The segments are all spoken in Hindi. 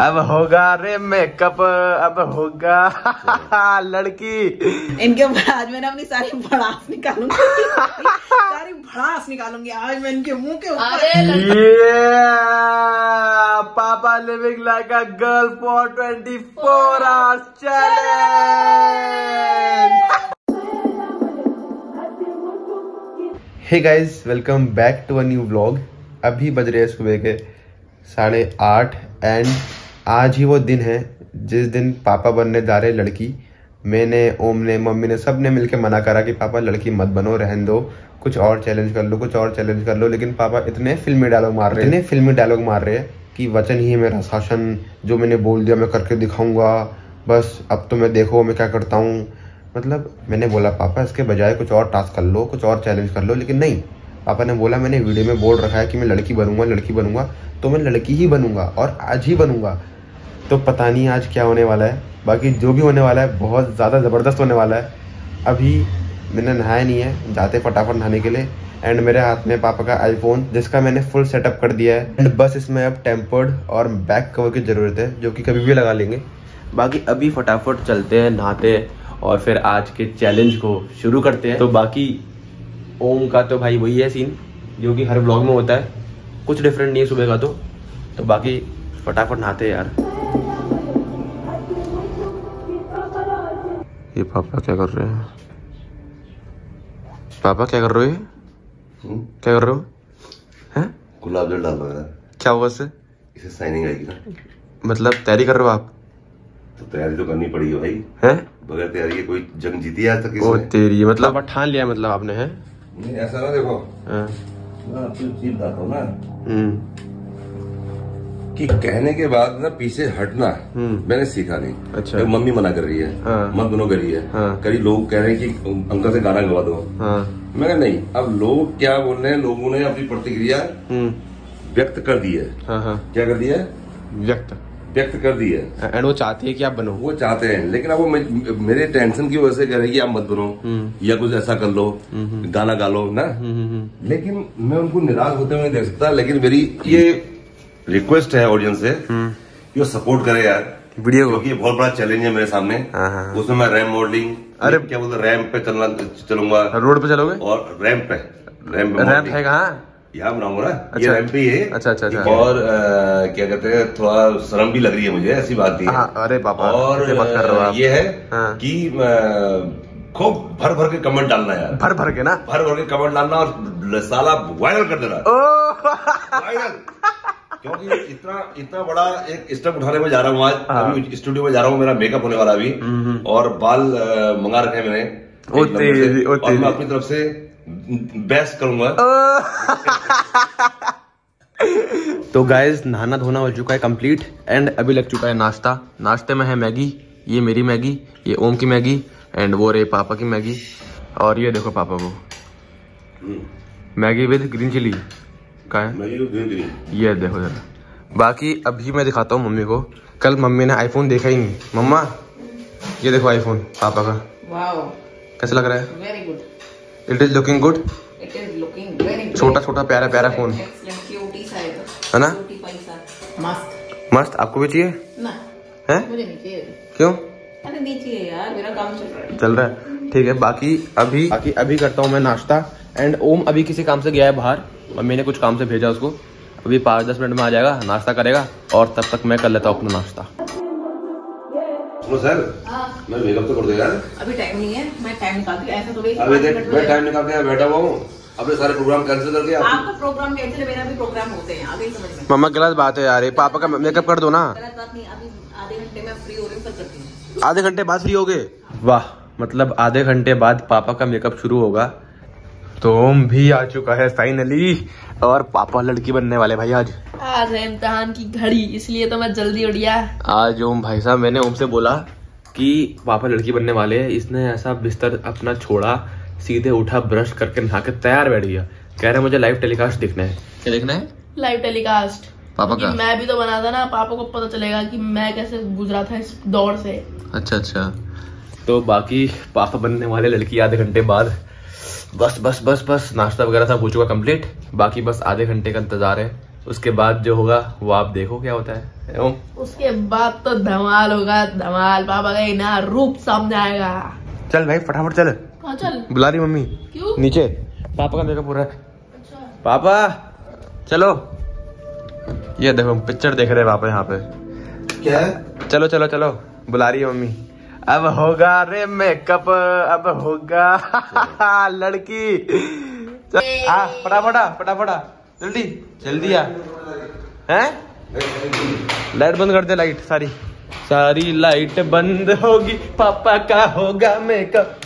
अब होगा रे मेकअप, अब होगा लड़की। इनके ऊपर आज मैं अपनी सारी भड़ास निकालूंगी, सारी भड़ास निकालूंगी आज मैं इनके मुंह के ऊपर। ये पापा living like a girl for 24 hours challenge. Hey guys, welcome back to a new vlog. अभी बज रहे हैं सुबह के 8:30 एंड आज ही वो दिन है जिस दिन पापा बनने जा रहे लड़की। मैंने, ओम ने, मम्मी ने, सब ने मिलकर मना करा कि पापा लड़की मत बनो, रहन दो, कुछ और चैलेंज कर लो, कुछ और चैलेंज कर लो। लेकिन पापा इतने फिल्मी डायलॉग मार रहे हैं, कि वचन ही है मेरा शासन, जो मैंने बोल दिया मैं करके दिखाऊँगा, बस अब तो मैं देखो मैं क्या करता हूँ। मतलब मैंने बोला पापा इसके बजाय कुछ और टास्क कर लो, कुछ और चैलेंज कर लो, लेकिन नहीं, पापा ने बोला मैंने वीडियो में बोल रखा है कि मैं लड़की बनूंगा, लड़की बनूंगा, तो मैं लड़की ही बनूंगा और आज ही बनूंगा। तो पता नहीं आज क्या होने वाला है, बाकी जो भी होने वाला है बहुत ज़्यादा ज़बरदस्त होने वाला है। अभी मैंने नहाया नहीं है, जाते फटाफट नहाने के लिए। एंड मेरे हाथ में पापा का आईफोन, जिसका मैंने फुल सेटअप कर दिया है एंड बस इसमें अब टेम्पर्ड और बैक कवर की ज़रूरत है, जो कि कभी भी लगा लेंगे। बाकी अभी फटाफट चलते हैं, नहाते हैं और फिर आज के चैलेंज को शुरू करते हैं। तो बाकी ओम का तो भाई वही है सीन जो कि हर व्लॉग में होता है, कुछ डिफरेंट नहीं है सुबह का। तो बाकी फटाफट नहाते हैं यार। ये पापा क्या कर रहे हैं? पापा क्या कर रहे हो? क्या कर रहे हो? हैं? गुलाब जल डाल रहा है। क्या हुआ इससे? इसे साइनिंग आएगी ना। मतलब तैयारी कर रहे हो आप? तो तैयारी तो करनी पड़ी है भाई, है बगैर तैयारी के कोई जंग जीती है आज तक इसमें। ओ तेरी, मतलब ठान लिया, मतलब आपने है? नहीं ऐसा ना, देखो मैं आपको चीज बताता हूं ना कि कहने के बाद ना पीछे हटना मैंने सीखा नहीं। अच्छा, मम्मी मना कर रही है, मत बनो कर रही है, कई लोग कह रहे हैं कि अंकल से गाना गवा दो, मैंने नहीं। अब लोग क्या बोल रहे हैं, लोगों ने अपनी प्रतिक्रिया व्यक्त कर दी है। क्या कर दिया है? व्यक्त कर दी है। एंड वो चाहते हैं कि आप बनो, वो चाहते हैं, लेकिन अब वो मेरे टेंशन की वजह से कह रहे हैं कि आप मत बनो या कुछ ऐसा कर लो, गाना गा लो ना। लेकिन मैं उनको निराश होते हुए नहीं देख सकता। लेकिन मेरी ये रिक्वेस्ट है ऑडियंस से कि वो सपोर्ट करे यार वीडियो, क्योंकि बहुत बड़ा चैलेंज है मेरे सामने। उसमें मैं रैंप मॉडलिंग, अरे क्या बोलते, रैंप पे चलूंगा। रोड पे चलोगे? और रैंप पे, रैंप है कहाँ? यहाँ बनाऊंगा। अच्छा, रैंप पे है। अच्छा अच्छा अच्छा। और क्या कहते हैं, थोड़ा शर्म भी लग रही है मुझे, ऐसी बात नहीं है। अरे पापा, और कर रहे हो ये है कि खूब भर के कमेंट डालना यार, भर भर के कमेंट डालना और साला वायरल कर देना। क्योंकि इतना बड़ा एक स्टेप उठाने में जा रहा हूँ आज। अभी स्टूडियो में जा रहा हूँ, मेरा मेकअप होने वाला अभी, और बाल मंगा रखे हैं मैंने, और मैं अपनी तरफ से बेस्ट करूंगा। तो गाइज, नहाना धोना हो चुका है कंप्लीट एंड अभी लग चुका है नाश्ता। नाश्ते में है मैगी, ये मेरी मैगी, ये ओम की मैगी एंड वो रे पापा की मैगी। और ये देखो पापा को मैगी विद ग्रीन चिली का है, ये देखो जरा। बाकी अभी मैं दिखाता हूँ मम्मी को, कल मम्मी ने आईफोन देखा ही नहीं। मम्मा ये देखो आईफोन पापा का, वाओ कैसा लग रहा है? Very good, it is looking good, छोटा छोटा प्यारा प्यारा फोन है ना, मस्त मस्त। आपको भी चाहिए ना? है? मुझे नहीं चाहिए। क्यों? अरे नहीं चाहिए यार, मेरा काम चल रहा है। ठीक है, बाकी अभी करता हूँ मैं नाश्ता। एंड ओम अभी किसी काम से गया है बाहर, मम्मी ने कुछ काम से भेजा उसको, अभी 5-10 मिनट में आ जाएगा, नाश्ता करेगा और तब तक मैं कर लेता हूँ अपना नाश्ता। सर मैं मेकअप तो कर दूंगा यार, अभी टाइम नहीं है, मैं टाइम निकाल के ऐसा तो भाई, अभी देख मैं टाइम निकाल के बैठा हुआ हूं, अपने सारे प्रोग्राम कैंसिल करके। आपका प्रोग्राम कैंसिल है, मेरा भी प्रोग्राम होते हैं, आगे ही समझ में। मम्मा गलत बात है यार, ये पापा का मेकअप कर दो ना। गलत बात नहीं, अभी आधे घंटे में फ्री हो रही हूं, पर करती हूं। आधे घंटे बाद फ्री होगे? वाह, मतलब आधे घंटे बाद पापा का मेकअप शुरू होगा। तो ओम भी आ चुका है फाइनली, और पापा लड़की बनने वाले भाई। आज है इम्तिहान की घड़ी, इसलिए तो मैं जल्दी उठ गया। आज ओम भाई साहब, मैंने ओम से बोला कि पापा लड़की बनने वाले हैं, इसने ऐसा बिस्तर अपना छोड़ा, सीधे उठा, ब्रश करके, नहा के तैयार बैठ गया। कह रहे मुझे लाइव टेलीकास्ट देखना है। क्या देखना है? लाइव टेलीकास्ट पापा का। मैं भी तो बना था ना, पापा को पता चलेगा कि मैं कैसे गुजरा था इस दौर से। अच्छा। तो बाकी पापा बनने वाले लड़की आधे घंटे बाद। बस नाश्ता वगैरह सब हो चुका कंप्लीट, बाकी बस आधे घंटे का इंतजार है। उसके बाद जो होगा वो आप देखो क्या होता है। ओम उसके बाद तो धमाल होगा, धमाल बाबा का ना रूप सामने आएगा। चल भाई फटाफट चल। कहाँ चल? बुला रही मम्मी। क्यों? नीचे पापा का देखो पूरा। अच्छा। पापा चलो, ये देखो पिक्चर देख रहे हैं पापा यहाँ पे। क्या? चलो चलो चलो, बुला रही है मम्मी। अब होगा रे मेकअप, अब होगा लड़की। आ फटाफटा फटाफटा, जल्दी जल्दी आ। हैं? लाइट बंद कर दे, लाइट सारी सारी लाइट बंद होगी। पापा का होगा मेकअप,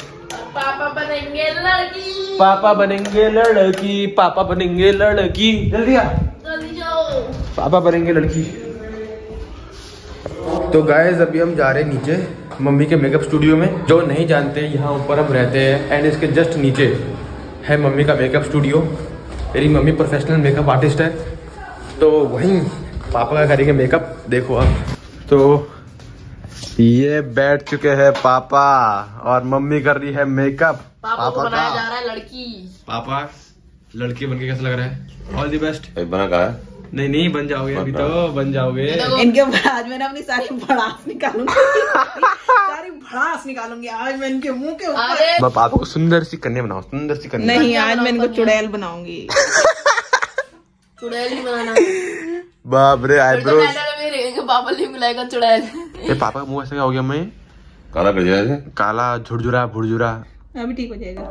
पापा बनेंगे लड़की, पापा बनेंगे लड़की, पापा बनेंगे लड़की। जल्दी आ, जल्दी जाओ, पापा बनेंगे लड़की। तो गाइस अभी हम जा रहे हैं नीचे मम्मी के मेकअप स्टूडियो में। जो नहीं जानते, यहाँ ऊपर हम रहते हैं एंड इसके जस्ट नीचे है मम्मी का मेकअप स्टूडियो। मेरी मम्मी प्रोफेशनल मेकअप आर्टिस्ट है, तो वहीं पापा का करेंगे मेकअप। देखो आप, तो ये बैठ चुके हैं पापा और मम्मी कर रही है मेकअप। पापा को बनाया जा रहा है लड़की। पापा लड़की बनके कैसा लग रहा है? All the best. बना कहा है? नहीं नहीं, बन जाओगे, अभी तो बन जाओगे। इनके आज मैं अपनी सारी भड़ास निकालूंगी, सारी भड़ास निकालूंगी आज मैं इनके मुंह के ऊपर। पापा को सुंदर सी कन्या बनाओ, सुंदर सी कन्या। नहीं आज मैं इनको चुड़ैल बनाऊंगी, चुड़ैल ही बनाना। बाप रे आईब्रोज। पापा नहीं बुलाएगा चुड़ैल। पापा का मुंह ऐसा क्या हो गया? मैं काला कर दिया, काला झुरझुरा भुरझुरा। अभी ठीक हो जाएगा।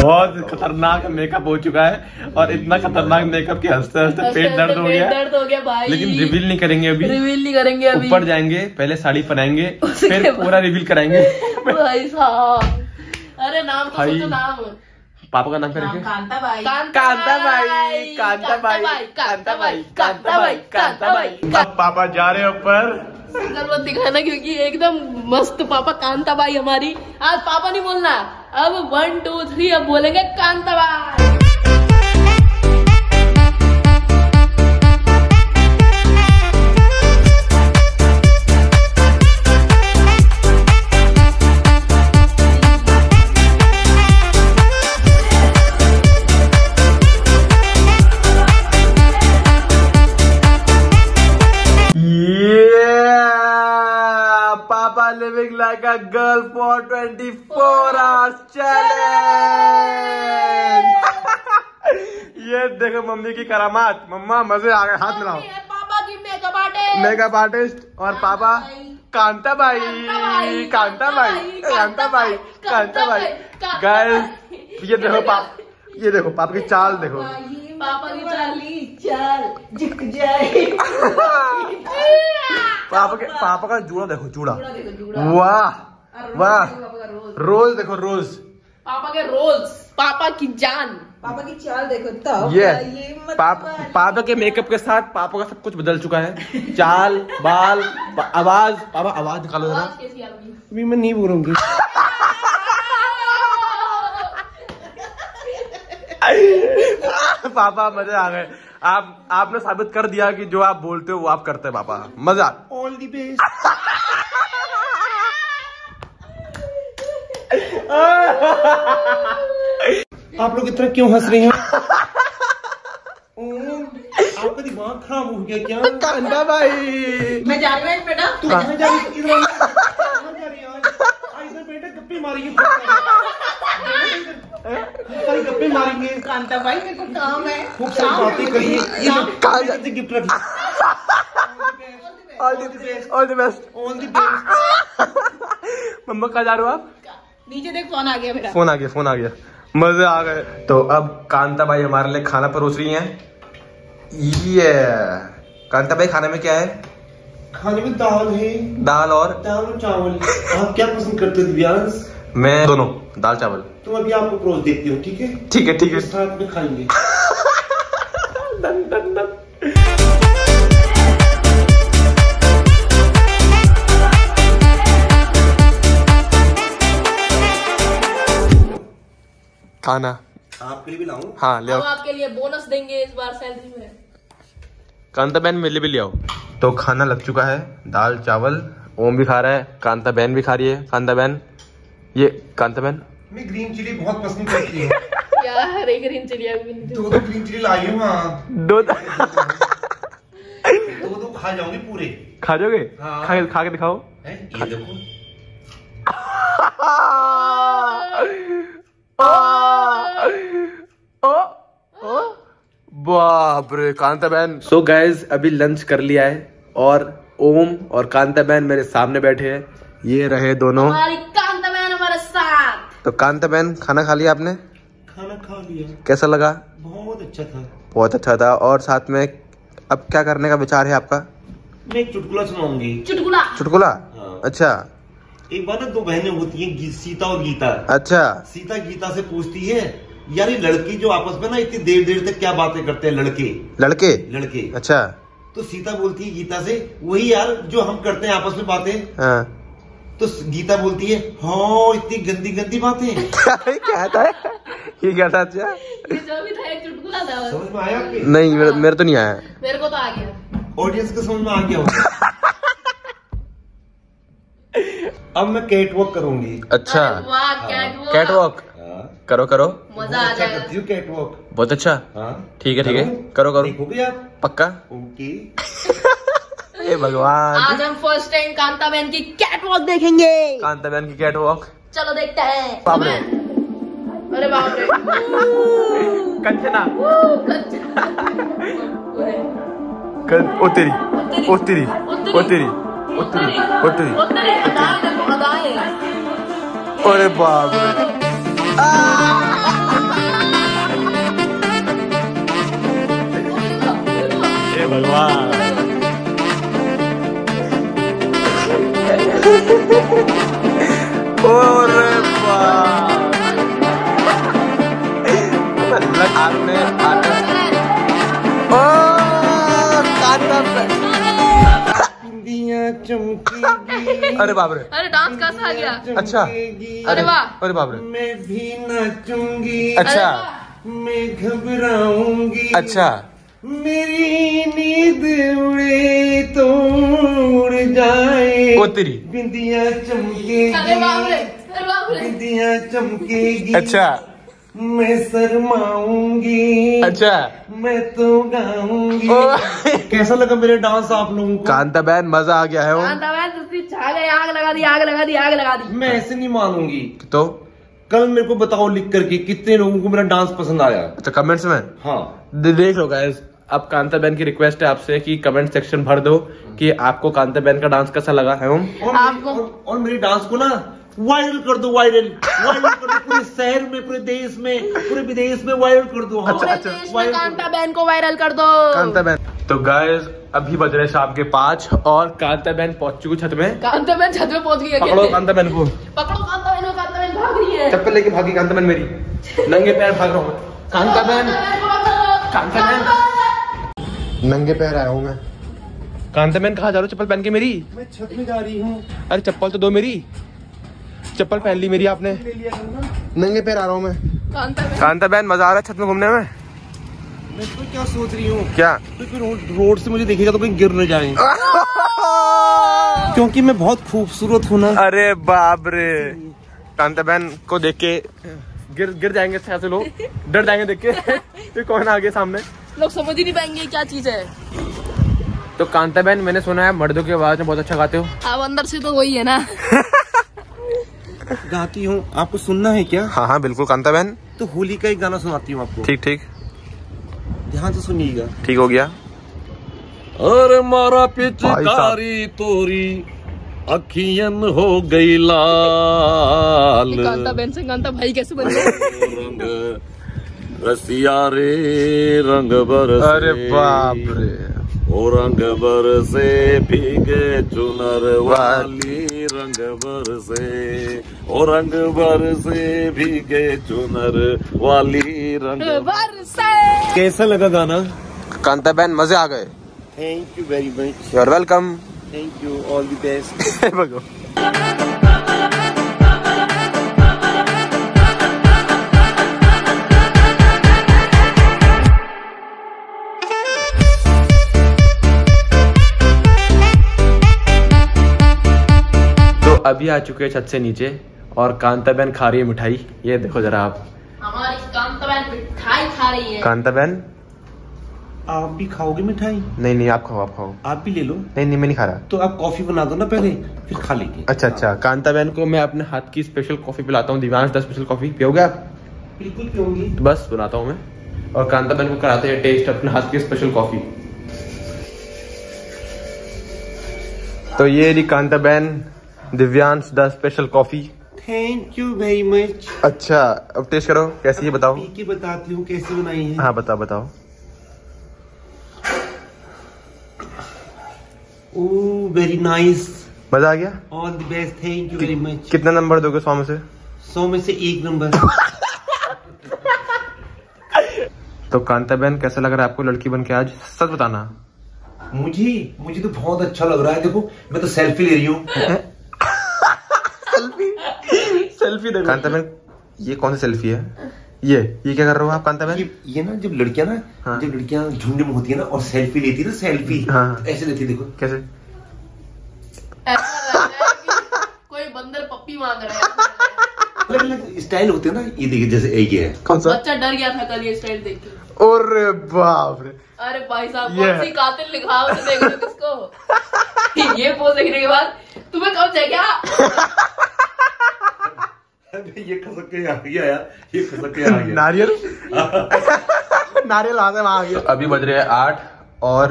बहुत खतरनाक मेकअप हो चुका है और इतना खतरनाक मेकअप कि हंसते हंसते पेट दर्द हो गया। दर्द हो गया भाई। लेकिन रिवील नहीं करेंगे अभी, रिवील नहीं करेंगे अभी। ऊपर जाएंगे, पहले साड़ी पहनाएंगे, फिर पूरा रिवील कराएंगे। भाई साहब, अरे नाम तो सोचो, नाम। पापा का नाम क्या रखें? कांता भाई, कांता भाई, कांता भाई, कांता भाई, कांता भाई, कांता भाई। पापा जा रहे ऊपर, जरूरत दिखाना क्योंकि एकदम मस्त। पापा कांता भाई हमारी। आज पापा नहीं बोलना, अब 1 2 3 अब बोलेंगे कांता भाई। Living like a girl for 24 hours challenge। ये देखो मम्मी की करामात। मम्मा मजे आ गए, हाथ मिलाओ। पापा की मेकअप आर्टिस्ट और पापा कांता भाई, कांता भाई, कांता भाई, कांता भाई। गर्ल ये देखो पापा, ये देखो पापा की चाल देखो, पापा की चाल झुक जाए। पापा का जूड़ा देखो, जूड़ा वाह वाह। रोज देखो, रोज पापा के, रोज पापा की जान, पापा की चाल देखो। तो ये पापा के मेकअप के साथ पापा का सब कुछ बदल चुका है। चाल, बाल, आवाज। पापा आवाज निकालो जरा। अभी मैं नहीं बोलूंगी। पापा मजे आ गए। आपने साबित कर दिया कि जो आप बोलते हो वो आप करते हैं। पापा मजा, ऑल द बेस्ट। आप लोग इतना क्यों हंस रहे हैं? आपका दिमाग खराब हो गया क्या? कांता भाई मैं जा रही हूँ बेटा, तू जा रही है बेटा। गप्पे मारेगी, गप्पे मारेंगे। कांता भाई मेरे को काम है, खूब सारी बातें करिए। ये गिफ्ट रख, all the best, all the best. मम्मा कहाँ जा रहे हो आप? नीचे देख, फोन आ गया मेरा, फोन आ गया, फोन आ गया। मजे आ गए। तो अब कांता भाई हमारे लिए खाना परोस रही हैं। ये कांता भाई खाने में क्या है? खाने में दाल है, दाल और चावल। आप क्या पसंद करते हो दिव्यांश? मैं दोनों, दाल चावल। तुम अभी आपको परोस देती हो, ठीक है? ठीक है ठीक है, साथ में खाएंगे। दन दन दन। खाना आपके लिए भी लाऊं? हाँ ले आओ, आपके लिए बोनस देंगे इस बार सैलरी में। कांता बहन मेरे लिए भी ले आओ। तो खाना लग चुका है, दाल चावल, ओम भी खा रहा है, कांता बहन भी खा रही है। कांता बहन, ये कांता बहन मैं ग्रीन चिली बहुत पसंद करती है यार, एक ग्रीन चिली अभी दो ग्रीन चिली लाई हूं। हां दो खा जाऊंगी पूरे। खा जाओगे? हां खा के दिखाओ। ये देखो बाप रे कांता बहन। सो गाइज अभी लंच कर लिया है और ओम और कांता बहन मेरे सामने बैठे हैं। ये रहे दोनों, हमारी कांता बहन हमारे साथ। तो कांता बहन खाना खा लिया आपने? खाना खा लिया। कैसा लगा? बहुत अच्छा था। बहुत अच्छा था। और साथ में अब क्या करने का विचार है आपका? मैं एक चुटकुला सुनाऊंगी। चुटकुला? चुटकुला हाँ। अच्छा एक बार ना दो बहनें होती हैं, सीता और गीता। अच्छा सीता गीता से पूछती है यार ये लड़की जो आपस में ना इतनी देर देर तक क्या बातें करते हैं लड़के लड़के लड़के। अच्छा तो सीता बोलती है गीता से वही यार जो हम करते हैं आपस में बातें हाँ। तो गीता बोलती है हाँ इतनी गंदी गंदी बातें क्या था ये क्या था? अच्छा ये जो भी था एक चुटकुला था। समझ में आया आपके? नहीं मेरे तो नहीं आया। मेरे को तो आ गया, ऑडियंस को समझ में आ गया होगा। अब मैं कैटवॉक करूंगी। अच्छा कैटवॉक करो करो, मजा आ जाएगा। कैटवॉक बहुत अच्छा। ठीक है ठीक है करो करो। देखोगे आप? पक्का ओके। हे भगवान आज हम फर्स्ट टाइम कांता बहन की कैटवॉक देखेंगे। कांता बहन की कैटवॉक चलो देखते हैं। अरे बाप रे कंचना अरे बाप रे। हे भगवान ओरे बाप आपने चमकेगी। अरे बाप रे। अरे डांस कैसा आ गया? अच्छा अरे वाह। अरे बाप रे। मैं भी नाचूंगी। अच्छा मैं घबराऊंगी। अच्छा मेरी नींद उड़े तो उड़ जाए। ओ तेरी बिंदिया चमकेगी। अरे बाप रे। अरे बाप रे। बिंदिया चमकेगी। अच्छा मैं शर्माऊंगी। अच्छा मैं तो गाऊंगी। कैसा लगा मेरे डांस आप लोगों को? कांता बहन मजा आ गया है। कांता बहन उसकी छाले आग लगा दी आग लगा दी आग लगा दी। मैं ऐसे नहीं मानूंगी। तो कल मेरे को बताओ लिख करके कितने लोगों को मेरा डांस पसंद आया। अच्छा कमेंट्स में हाँ देख लो गाइस। अब कांता बहन की रिक्वेस्ट है आपसे कि कमेंट सेक्शन भर दो कि आपको कांता बहन का डांस कैसा लगा है। और मेरे डांस को ना वायरल कर दो। वायरल वायरल कर दो पूरे शहर में पूरे देश में पूरे विदेश में वायरल कर दो। हाँ। अच्छा अच्छा कांता बहन को वायरल कर दो। कांता बहन तो गाइस अभी बज रहे शाम के 5 और कांता बहन पहुंच चुकी छत में। कांता बहन छत में पहुंच गई है। पकड़ो कांता बहन को पकड़ो। कांता बहन भाग रही है। चप्पल लेके भागी कांता बहन मेरी। नंगे पैर भाग रहा हूँ। कांता बहन कांता बहन नंगे पैर आया हूँ मैं। कांता बहन कहाँ जा रहा हूँ चप्पल पहन के मेरी? मैं छत में जा रही हूँ। अरे चप्पल तो दो मेरी। चप्पल पहन ली मेरी आपने। नंगे पैर आ रहा हूँ मैं। कांता बहन मजा आ रहा है छत में घूमने में? मैं तो क्या सोच रही हूँ क्या तो रोड से मुझे देखेगा तो कहीं गिर न जाए क्योंकि मैं बहुत खूबसूरत हूँ ना। अरे बाप रे। कांता बहन को देख के गिर जाएंगे ऐसे लोग डर जाएंगे देख के तो कौन आ गया सामने। लोग समझ ही नहीं पाएंगे क्या चीज है। तो कांता बहन मैंने सुना है मर्दों की आवाज में बहुत अच्छा गाते हो। अब अंदर से तो वही है ना गाती हूँ। आपको सुनना है क्या? हाँ हाँ बिल्कुल कांता बहन। तो होली का एक गाना सुनाती हूँ आपको। ठीक ठीक ध्यान से सुनिएगा। ठीक हो गया। अरे मारा पिचकारी तोरी अखियन हो गई लाल। कांता बहन से कांता भाई कैसे बन गए? रसिया रे रंग बरसे। अरे बाप रे। ओ रंग बरसे भीगे चुनर वाली रंग बरसे। ओ रंग बरसे भीगे चुनर वाली रंग बरसे। कैसा लगा गाना कांता बहन? मजे आ गए। Thank you very much. You are welcome. Thank you all the best. भगवान अभी आ चुके हैं छत से नीचे और कांता बहन खा रही है मिठाई। ये देखो जरा आप, हमारी कांता बहन मिठाई खा रही है। कांता बहन आप भी खाओगे मिठाई? नहीं नहीं आप खाओ, आप खाओ, आप भी ले लो। नहीं नहीं मैं नहीं खा रहा। तो आप कॉफी बना दो ना पहले, फिर खा लेंगे। अच्छा अच्छा, कांता बहन को मैं अपने हाथ की स्पेशल कॉफी पिलाता हूँ। दिव्यांश दा स्पेशल कॉफी पियोगे आप? बिल्कुल पियोगी। तो बस बनाता हूँ मैं और कांता बहन को कराते हैं टेस्ट अपने हाथ की स्पेशल कॉफी। तो ये रही कांता बहन दिव्यांश दा special coffee. Thank you very much. अच्छा अब टेस्ट करो कैसी है, बताओ। पी के बताती हूँ कैसी बनाई है। हाँ बताओ बताओ। ओह वेरी नाइस, मजा आ गया। All the best, thank you very much. कितना नंबर दोगे 100 में से? 100 में से 1 नंबर। तो कांता बहन कैसा लग रहा है आपको लड़की बनके आज, सच बताना। मुझे तो बहुत अच्छा लग रहा है। देखो मैं तो सेल्फी ले रही हूँ। सेल्फी देखो कांता बहन। ये कौन सी सेल्फी है? ये क्या कर रहे हो आप कांता बहन? ये ना जब लड़कियां ना हाँ। जब लड़कियां झुंड में होती है ना और सेल्फी लेती है ना, सेल्फी हाँ। ऐसे लेती। देखो कैसे कोई बंदर पप्पी मांग रहा है। अलग अलग स्टाइल होते हैं ना। ये देखिए जैसे ये है कौन सा बच्चा डर गया था कल ये स्टाइल देख के। और बाप रे, अरे भाई साहब कौन सी कातिल लिखा है देख लो किसको। ये पोज देखने के बाद तुम्हें कब जाएगा ये खसक के आ गया यार, ये खसक के आ गया। नारियल नारियल आगे आ गया। अभी बज रहे हैं 8 और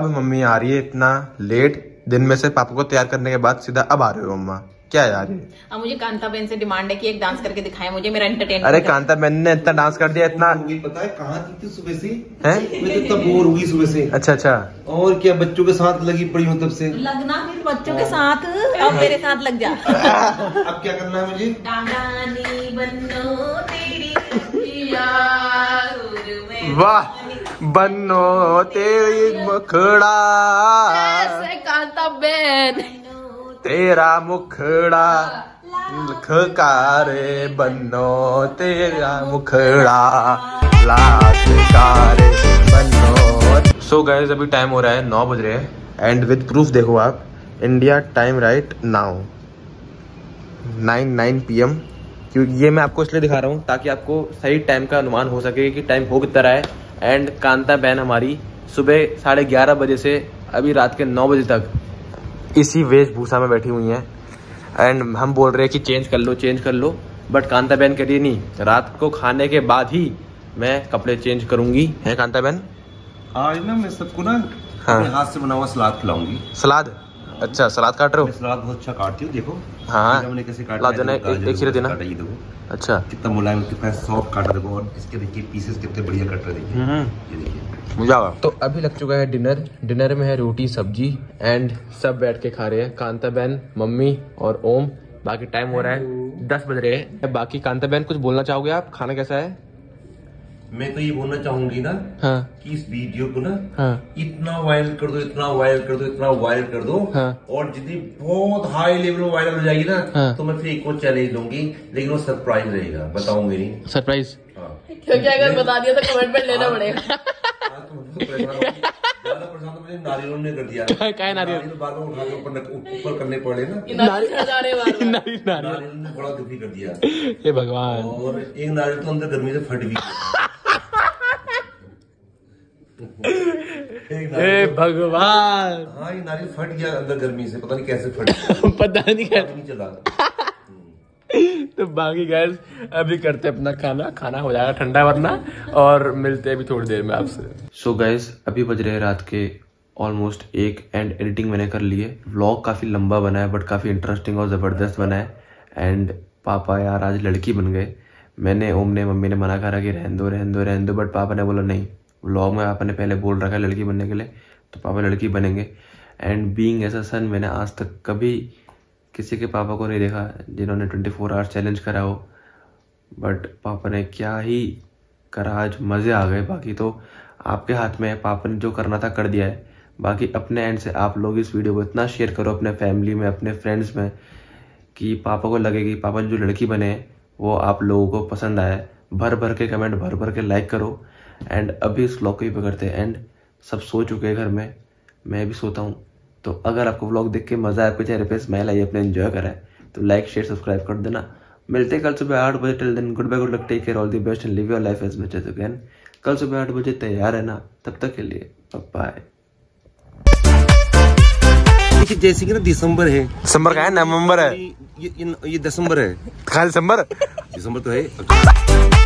अब मम्मी आ रही है इतना लेट दिन में से पापा को तैयार करने के बाद सीधा अब आ रहे हो मम्मा, क्या यार ये। अब मुझे कांता बहन से डिमांड है कि एक डांस करके दिखाएं मुझे, मेरा एंटरटेनमेंट। अरे कांता बहन ने इतना डांस कर दिया, इतना पता है कहाँ थी तू सुबह से? मैं तो तब बोर हुई सुबह से। अच्छा अच्छा, और क्या बच्चों के साथ लगी पड़ी हो तब से। लगना फिर बच्चों के साथ, अब मेरे साथ लग जा। अब क्या करना है मुझे? वाह बनो तेरी मुखड़ा, कांता बहन तेरा मुखड़ा लखकारे बनो तेरा मुखड़ा लाखकारे बनो। सो गाइस अभी टाइम हो रहा है 9 बज रहे हैं एंड विद प्रूफ देखो आप, India time right now 9:09 PM। क्योंकि ये मैं आपको इसलिए दिखा रहा हूँ ताकि आपको सही टाइम का अनुमान हो सके कि टाइम हो कितना है। एंड कांता बहन हमारी सुबह 11:30 बजे से अभी रात के 9 बजे तक इसी वेशभूषा में बैठी हुई हैं एंड हम बोल रहे हैं कि चेंज कर लो चेंज कर लो, बट कांता बहन कह रही है नहीं, रात को खाने के बाद ही मैं कपड़े चेंज करूंगी। है कांता बहन? आज ना मैं सबको ना अपने हाथ से बना हुआ सलाद खिलाऊंगी। सलाद? अच्छा सलाद काट रहे हो? सलाद बहुत अच्छा काटती हूँ देखो। हाँ हमने कैसे काटा है देना। अच्छा कितना मुलायम कितना सॉफ्ट काटा देखो, और इसके देखिए पीसेस कितने बढ़िया कट रहे देखिए, मजा आया। तो अभी लग चुका है डिनर। डिनर में है रोटी सब्जी एंड सब बैठ के खा रहे हैं कांता बहन मम्मी और ओम। बाकी टाइम हो रहा है 10 बज रहे हैं। बाकी कांता बहन कुछ बोलना चाहोगे आप, खाना कैसा है? मैं तो ये बोलना चाहूंगी ना हाँ। कि इस वीडियो को ना हाँ। इतना वायरल कर दो, इतना वायरल कर दो, इतना वायरल कर दो हाँ। और जितनी बहुत हाई लेवल में वायरल हो जाएगी ना हाँ। तो मैं फिर एक और चैलेंज दूंगी, लेकिन वो सरप्राइज रहेगा, बताऊंगी नहीं। सरप्राइज हाँ। क्योंकि अगर बता दिया तो कमेंट में लेना पड़ेगा। ज्यादा परेशान तो मुझे नारियलों ने कर दिया। नारियल बालों उठा के ऊपर करने पड़े ना, नारियल ने बड़ा दुखी कर दिया। हे भगवान, और एक नारियल तो अंदर गर्मी से फट भी गया। हे भगवान, हाँ ये नारियल फट गया अंदर गर्मी से, पता नहीं कैसे फट गया। पता नहीं कैसे चला। तो बाकी गैस अभी करते अपना खाना, खाना हो जाएगा ठंडा वरना, और मिलते हैं अभी थोड़ी देर में आपसे। सो गैस अभी बज रहे हैं रात के ऑलमोस्ट 1 एंड एडिटिंग मैंने कर ली है। व्लॉग काफ़ी लंबा बना है बट काफ़ी इंटरेस्टिंग और ज़बरदस्त बना है। एंड पापा यार आज लड़की बन गए। मैंने ओम ने मम्मी ने मना करा कि रहन दो बट पापा ने बोला नहीं, व्लॉग में पापा ने पहले बोल रखा है लड़की बनने के लिए, तो पापा लड़की बनेंगे। And being as a son मैंने आज तक कभी किसी के पापा को नहीं देखा जिन्होंने 24 आवर्स चैलेंज करा हो, बट पापा ने क्या ही करा आज, मज़े आ गए। बाकी तो आपके हाथ में है, पापा ने जो करना था कर दिया है। बाकी अपने एंड से आप लोग इस वीडियो को इतना शेयर करो अपने फैमिली में अपने फ्रेंड्स में कि पापा को लगे कि पापा जो लड़की बने वो आप लोगों को पसंद आए। भर के कमेंट भर के लाइक करो। एंड अभी इस व्लॉग को ही पकड़ते हैं एंड सब सो चुके हैं घर में, मैं भी सोता हूँ। तो अगर आपको व्लॉग देख के मज़ा आया, आपके चेहरे पे स्माइल आई, आपने एंजॉय करा है, तो लाइक शेयर सब्सक्राइब कर देना। मिलते हैं कल सुबह 8 बजे। Till then good bye, good luck, take care, all the best and live your life as much as you can. कल सुबह 8 बजे तैयार है ना, तब तक के लिए बाय। जैसे कि ना दिसंबर है, दिसंबर का है, नवंबर है, ये दिसंबर है, खाली दिसंबर तो है।